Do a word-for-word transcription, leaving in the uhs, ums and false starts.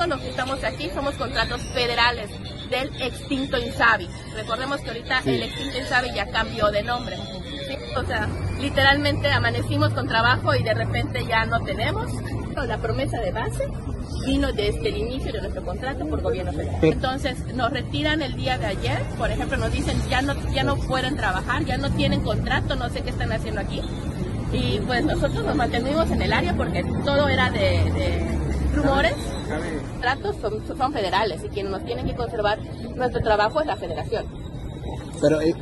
todos los que estamos aquí somos contratos federales del extinto INSABI. Recordemos que ahorita sí. El extinto INSABI ya cambió de nombre. ¿Sí? O sea, literalmente amanecimos con trabajo y de repente ya no tenemos. La promesa de base vino desde el inicio de nuestro contrato por gobierno federal. Entonces nos retiran el día de ayer, por ejemplo, nos dicen ya no, ya no pueden trabajar, ya no tienen contrato, no sé qué están haciendo aquí. Y pues nosotros nos mantuvimos en el área porque todo era de, de rumores. Los contratos son, son federales y quienes nos tienen que conservar nuestro trabajo es la federación. Pero, eh,